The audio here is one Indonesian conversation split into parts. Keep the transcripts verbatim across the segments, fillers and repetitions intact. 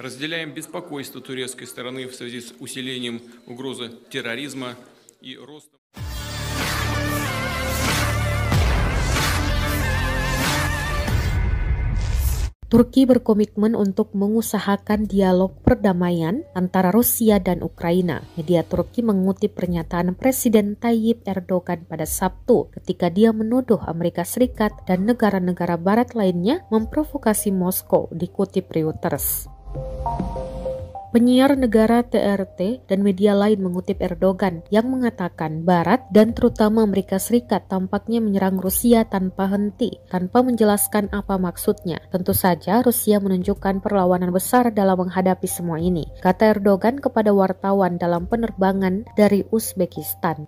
Разделяем беспокойство турецкой стороны в связи с усилением угрозы терроризма и ростом. Turki berkomitmen untuk mengusahakan dialog perdamaian antara Rusia dan Ukraina. Media Turki mengutip pernyataan Presiden Tayyip Erdoğan pada Sabtu ketika dia menuduh Amerika Serikat dan negara-negara barat lainnya memprovokasi Moskow, dikutip Reuters. Penyiar negara T R T dan media lain mengutip Erdoğan yang mengatakan Barat dan terutama Amerika Serikat tampaknya menyerang Rusia tanpa henti, tanpa menjelaskan apa maksudnya. Tentu saja Rusia menunjukkan perlawanan besar dalam menghadapi semua ini, kata Erdoğan kepada wartawan dalam penerbangan dari Uzbekistan.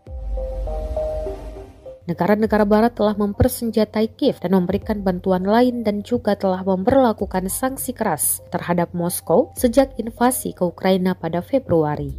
Negara-negara barat telah mempersenjatai Kiev dan memberikan bantuan lain dan juga telah memberlakukan sanksi keras terhadap Moskow sejak invasi ke Ukraina pada Februari.